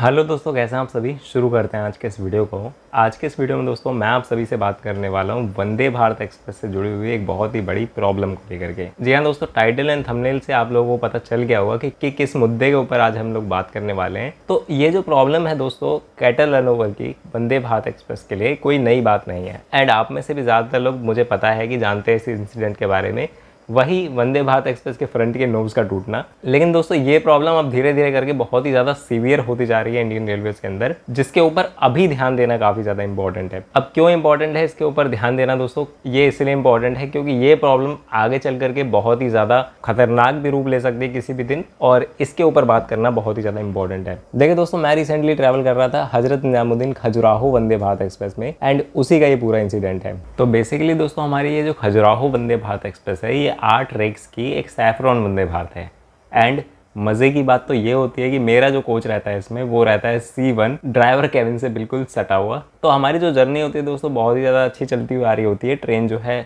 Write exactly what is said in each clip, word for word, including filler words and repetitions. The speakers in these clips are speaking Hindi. हेलो दोस्तों, कैसे हैं आप सभी। शुरू करते हैं आज के इस वीडियो को। आज के इस वीडियो में दोस्तों मैं आप सभी से बात करने वाला हूं वंदे भारत एक्सप्रेस से जुड़ी हुई एक बहुत ही बड़ी प्रॉब्लम को लेकर के। जी हाँ दोस्तों, टाइटल एंड थंबनेल से आप लोगों को पता चल गया होगा कि, कि किस मुद्दे के ऊपर आज हम लोग बात करने वाले हैं। तो ये जो प्रॉब्लम है दोस्तों कैटल रन ओवर की वंदे भारत एक्सप्रेस के लिए कोई नई बात नहीं है। एंड आप में से भी ज़्यादातर लोग मुझे पता है कि जानते हैं इस इंसिडेंट के बारे में, वही वंदे भारत एक्सप्रेस के फ्रंट के नोब्स का टूटना। लेकिन दोस्तों ये प्रॉब्लम अब धीरे धीरे करके बहुत ही ज़्यादा सीवियर होती जा रही है इंडियन रेलवेज के अंदर, जिसके ऊपर अभी ध्यान देना काफ़ी ज़्यादा इंपॉर्टेंट है। अब क्यों इंपॉर्टेंट है इसके ऊपर ध्यान देना दोस्तों, ये इसलिए इंपॉर्टेंट है क्योंकि ये प्रॉब्लम आगे चल करके बहुत ही ज़्यादा खतरनाक भी रूप ले सकती है किसी भी दिन, और इसके ऊपर बात करना बहुत ही ज़्यादा इंपॉर्टेंट है। देखिए दोस्तों, मैं रिसेंटली ट्रैवल कर रहा था हजरत निजामुद्दीन खजुराहो वंदे भारत एक्सप्रेस में, एंड उसी का ये पूरा इंसिडेंट है। तो बेसिकली दोस्तों हमारी ये जो खजुराहो वंदे भारत एक्सप्रेस है, ये आठ रेक्स की एक सैफ्रॉन वंदे भारत है। एंड मज़े की बात तो ये होती है कि मेरा जो कोच रहता है इसमें, वो रहता है सी वन ड्राइवर कैबिन से बिल्कुल सटा हुआ। तो हमारी जो जर्नी होती है दोस्तों बहुत ही ज़्यादा अच्छी चलती हुई आ रही होती है। ट्रेन जो है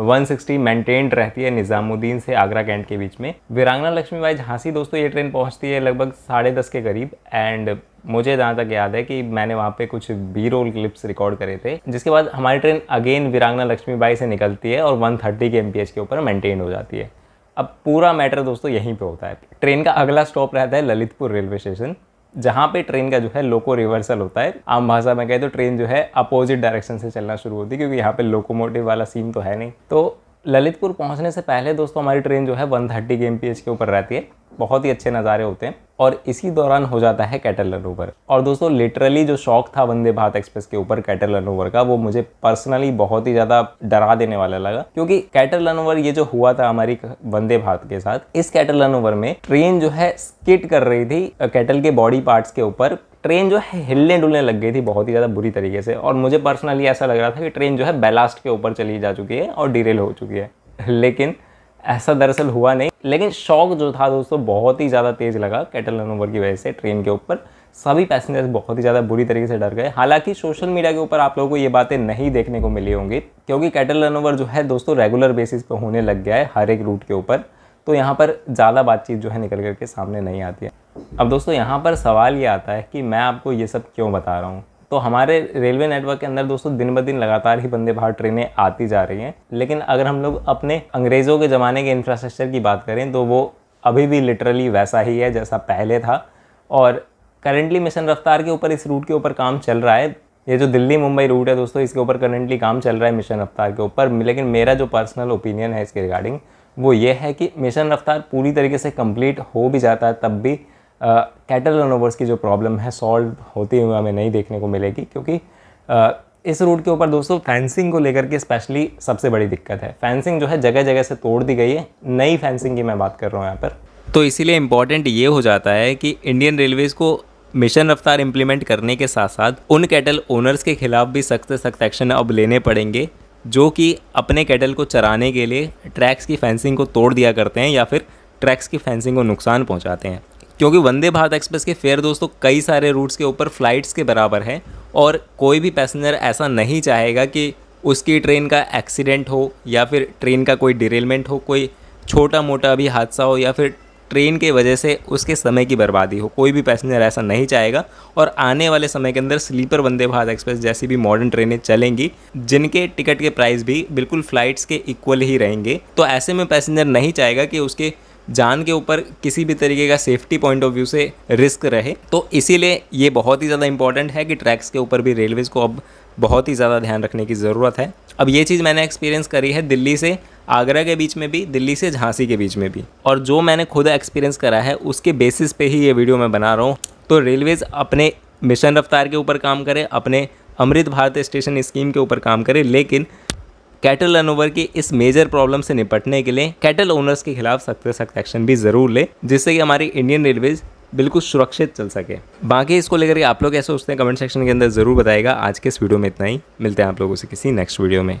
एक सौ साठ मेंटेन्ड रहती है निज़ामुद्दीन से आगरा कैंट के बीच में। वीरांगना लक्ष्मी बाई झांसी दोस्तों ये ट्रेन पहुंचती है लगभग साढ़े दस के करीब। एंड मुझे जहाँ तक याद है कि मैंने वहाँ पे कुछ बी रोल क्लिप्स रिकॉर्ड करे थे, जिसके बाद हमारी ट्रेन अगेन वीरांगना लक्ष्मी बाई से निकलती है और एक सौ तीस के एमपीएच के ऊपर मेंटेन हो जाती है। अब पूरा मैटर दोस्तों यहीं पर होता है। ट्रेन का अगला स्टॉप रहता है ललितपुर रेलवे स्टेशन, जहाँ पे ट्रेन का जो है लोको रिवर्सल होता है। आम भाषा में कहे तो ट्रेन जो है अपोजिट डायरेक्शन से चलना शुरू होती है, क्योंकि यहाँ पे लोकोमोटिव वाला सीन तो है नहीं। तो ललितपुर पहुँचने से पहले दोस्तों हमारी ट्रेन जो है एक सौ तीस के एमपीएच के ऊपर रहती है, बहुत ही अच्छे नज़ारे होते हैं, और इसी दौरान हो जाता है कैटल रन ओवर। और दोस्तों लिटरली जो शौक था वंदे भारत एक्सप्रेस के ऊपर कैटल रन ओवर का, वो मुझे पर्सनली बहुत ही ज़्यादा डरा देने वाला लगा, क्योंकि कैटल रन ओवर ये जो हुआ था हमारी वंदे भारत के साथ, इस कैटल रन ओवर में ट्रेन जो है स्किट कर रही थी कैटल के बॉडी पार्ट्स के ऊपर। ट्रेन जो है हिलने डुलने लग गई थी बहुत ही ज़्यादा बुरी तरीके से, और मुझे पर्सनली ऐसा लग रहा था कि ट्रेन जो है बैलास्ट के ऊपर चली जा चुकी है और डिरेल हो चुकी है। लेकिन ऐसा दरअसल हुआ नहीं। लेकिन शॉक जो था दोस्तों बहुत ही ज़्यादा तेज़ लगा कैटल रन ओवर की वजह से ट्रेन के ऊपर। सभी पैसेंजर्स बहुत ही ज़्यादा बुरी तरीके से डर गए। हालांकि सोशल मीडिया के ऊपर आप लोगों को ये बातें नहीं देखने को मिली होंगी, क्योंकि कैटल रन ओवर जो है दोस्तों रेगुलर बेसिस पर होने लग गया है हर एक रूट के ऊपर, तो यहाँ पर ज़्यादा बातचीत जो है निकल करके सामने नहीं आती है। अब दोस्तों यहाँ पर सवाल ये आता है कि मैं आपको ये सब क्यों बता रहा हूँ। तो हमारे रेलवे नेटवर्क के अंदर दोस्तों दिन ब दिन लगातार ही वंदे भारत ट्रेनें आती जा रही हैं, लेकिन अगर हम लोग अपने अंग्रेज़ों के ज़माने के इंफ्रास्ट्रक्चर की बात करें तो वो अभी भी लिटरली वैसा ही है जैसा पहले था। और करेंटली मिशन रफ्तार के ऊपर, इस रूट के ऊपर काम चल रहा है। ये जो दिल्ली मुंबई रूट है दोस्तों, इसके ऊपर करेंटली काम चल रहा है मिशन रफ्तार के ऊपर। लेकिन मेरा जो पर्सनल ओपिनियन है इसके रिगार्डिंग, वो ये है कि मिशन रफ्तार पूरी तरीके से कंप्लीट हो भी जाता है तब भी कैटल रन ओवर्स की जो प्रॉब्लम है सॉल्व होते हुए हमें नहीं देखने को मिलेगी, क्योंकि uh, इस रूट के ऊपर दोस्तों फैंसिंग को लेकर के स्पेशली सबसे बड़ी दिक्कत है। फैंसिंग जो है जगह जगह से तोड़ दी गई है, नई फैंसिंग की मैं बात कर रहा हूँ यहाँ पर। तो इसीलिए इम्पॉर्टेंट ये हो जाता है कि इंडियन रेलवेज़ को मिशन रफ्तार इम्प्लीमेंट करने के साथ साथ उन कैटल ओनर्स के खिलाफ भी सख्त से सख्त एक्शन अब लेने पड़ेंगे, जो कि अपने कैटल को चराने के लिए ट्रैक्स की फैंसिंग को तोड़ दिया करते हैं या फिर ट्रैक्स की फैंसिंग को नुकसान पहुँचाते हैं। क्योंकि वंदे भारत एक्सप्रेस के फेयर दोस्तों कई सारे रूट्स के ऊपर फ़्लाइट्स के बराबर है, और कोई भी पैसेंजर ऐसा नहीं चाहेगा कि उसकी ट्रेन का एक्सीडेंट हो या फिर ट्रेन का कोई डिरेलमेंट हो, कोई छोटा मोटा भी हादसा हो, या फिर ट्रेन के वजह से उसके समय की बर्बादी हो। कोई भी पैसेंजर ऐसा नहीं चाहेगा, और आने वाले समय के अंदर स्लीपर वंदे भारत एक्सप्रेस जैसी भी मॉडर्न ट्रेनें चलेंगी, जिनके टिकट के प्राइस भी बिल्कुल फ़्लाइट्स के इक्वल ही रहेंगे। तो ऐसे में पैसेंजर नहीं चाहेगा कि उसके जान के ऊपर किसी भी तरीके का सेफ्टी पॉइंट ऑफ व्यू से रिस्क रहे। तो इसीलिए ये बहुत ही ज़्यादा इंपॉर्टेंट है कि ट्रैक्स के ऊपर भी रेलवेज़ को अब बहुत ही ज़्यादा ध्यान रखने की ज़रूरत है। अब ये चीज़ मैंने एक्सपीरियंस करी है दिल्ली से आगरा के बीच में भी, दिल्ली से झांसी के बीच में भी, और जो मैंने खुद एक्सपीरियंस करा है उसके बेसिस पे ही ये वीडियो मैं बना रहा हूँ। तो रेलवेज़ अपने मिशन रफ्तार के ऊपर काम करे, अपने अमृत भारत स्टेशन स्कीम के ऊपर काम करे, लेकिन कैटल रन ओवर की इस मेजर प्रॉब्लम से निपटने के लिए कैटल ओनर्स के खिलाफ सख्त से सख्त एक्शन भी ज़रूर ले, जिससे कि हमारी इंडियन रेलवेज़ बिल्कुल सुरक्षित चल सके। बाकी इसको लेकर के आप लोग क्या सोचते हैं कमेंट सेक्शन के अंदर ज़रूर बताइएगा। आज के इस वीडियो में इतना ही, मिलते हैं आप लोगों से किसी नेक्स्ट वीडियो में।